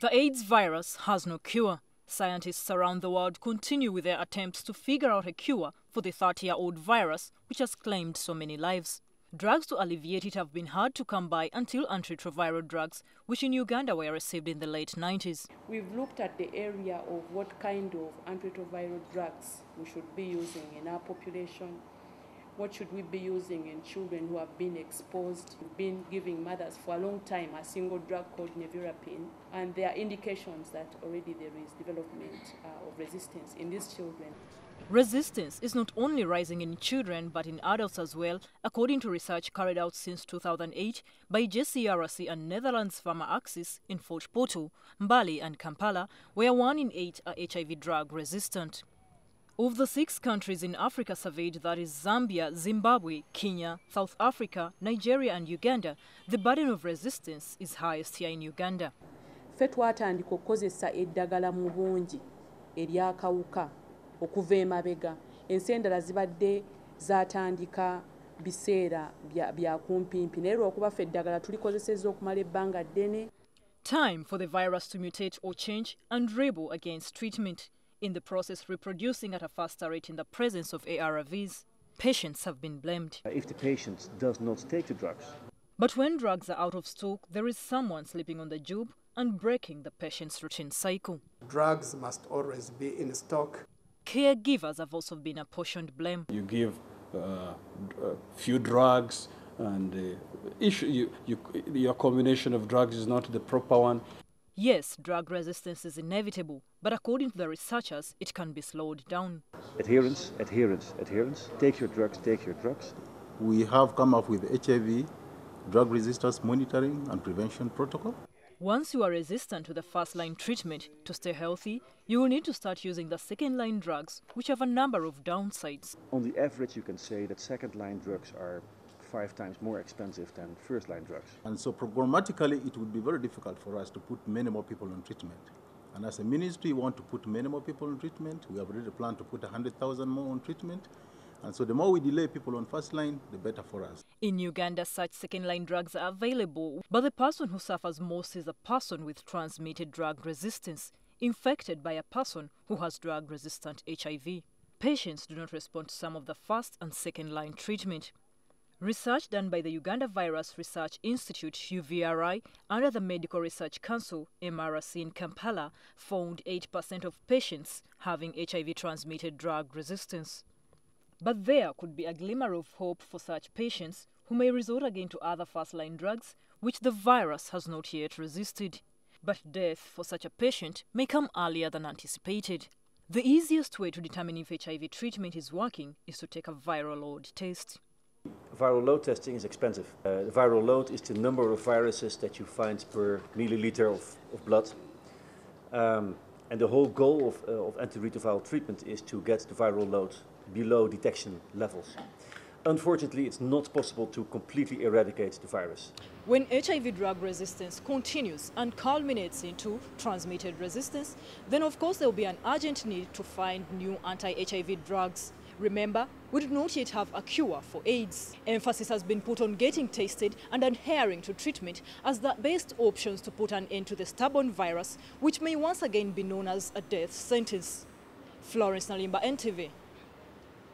The AIDS virus has no cure. Scientists around the world continue with their attempts to figure out a cure for the 30-year-old virus, which has claimed so many lives. Drugs to alleviate it have been hard to come by until antiretroviral drugs, which in Uganda were received in the late 90s. We've looked at the area of what kind of antiretroviral drugs we should be using in our population. What should we be using in children who have been exposed, been giving mothers for a long time a single drug called nevirapine, and there are indications that already there is development of resistance in these children. Resistance is not only rising in children but in adults as well, according to research carried out since 2008 by JCRC and Netherlands Pharma Axis in Fort Portal, Mbali and Kampala, where 1 in 8 are HIV drug resistant. Of the 6 countries in Africa surveyed, that is Zambia, Zimbabwe, Kenya, South Africa, Nigeria and Uganda, the burden of resistance is highest here in Uganda. Fetwatandika okukozesa eddagala mu bungi eryakawuka okuva emabega. Ensi endala zibadde zaatandika biseera bya kumpimpi naye olw'okubaffe eddagala tulikozesezza okumala ebbanga ddene. Time for the virus to mutate or change and rebel against treatment, in the process reproducing at a faster rate in the presence of ARVs. Patients have been blamed if the patient does not take the drugs. But when drugs are out of stock, there is someone sleeping on the job and breaking the patient's routine cycle. Drugs must always be in stock. Caregivers have also been apportioned blame. You give a few drugs and your combination of drugs is not the proper one. Yes, drug resistance is inevitable, but according to the researchers, it can be slowed down. Adherence, adherence, adherence. Take your drugs, take your drugs. We have come up with HIV, drug resistance monitoring and prevention protocol. Once you are resistant to the first-line treatment, to stay healthy, you will need to start using the second-line drugs, which have a number of downsides. On the average, you can say that second-line drugs are 5 times more expensive than first-line drugs. And so programmatically, it would be very difficult for us to put many more people on treatment. And as a ministry, we want to put many more people on treatment. We have already planned to put 100,000 more on treatment. And so the more we delay people on first line, the better for us. In Uganda, such second-line drugs are available, but the person who suffers most is a person with transmitted drug resistance, infected by a person who has drug-resistant HIV. Patients do not respond to some of the first and second-line treatment. Research done by the Uganda Virus Research Institute, UVRI, under the Medical Research Council, MRC in Kampala, found 8% of patients having HIV-transmitted drug resistance. But there could be a glimmer of hope for such patients who may resort again to other first-line drugs which the virus has not yet resisted. But death for such a patient may come earlier than anticipated. The easiest way to determine if HIV treatment is working is to take a viral load test. Viral load testing is expensive. The viral load is the number of viruses that you find per milliliter of blood. And the whole goal of antiretroviral treatment is to get the viral load below detection levels. Unfortunately, it's not possible to completely eradicate the virus. When HIV drug resistance continues and culminates into transmitted resistance, then of course there will be an urgent need to find new anti-HIV drugs. Remember, we do not yet have a cure for AIDS. Emphasis has been put on getting tested and adhering to treatment as the best options to put an end to the stubborn virus, which may once again be known as a death sentence. Florence Nalimba, NTV.